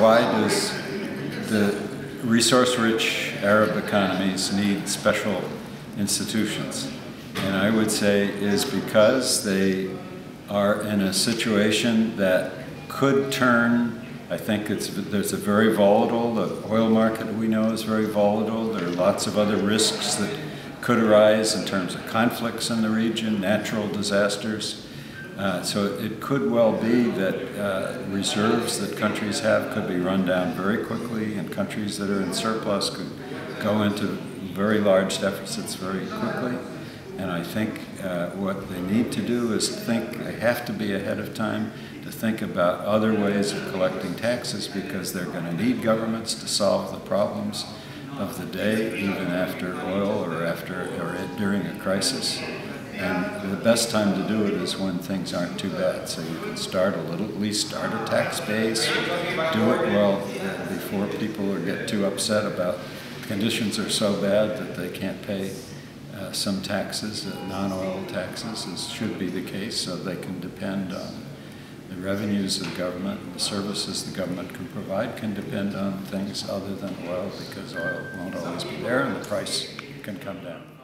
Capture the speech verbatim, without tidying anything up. why does the resource-rich Arab economies need special institutions? And I would say is because they are in a situation that could turn, I think it's, there's a very volatile, the oil market we know is very volatile, there are lots of other risks that could arise in terms of conflicts in the region, natural disasters. Uh, so it could well be that uh, reserves that countries have could be run down very quickly, and countries that are in surplus could go into very large deficits very quickly. And I think uh, what they need to do is think, they have to be ahead of time to think about other ways of collecting taxes, because they're going to need governments to solve the problems of the day, even after oil or after or during a crisis. And the best time to do it is when things aren't too bad. So you can start a little, at least start a tax base, do it well before people get too upset about conditions are so bad that they can't pay. Uh, some taxes, uh, non-oil taxes, as should be the case, so they can depend on the revenues of the government, and the services the government can provide can depend on things other than oil, because oil won't always be there and the price can come down.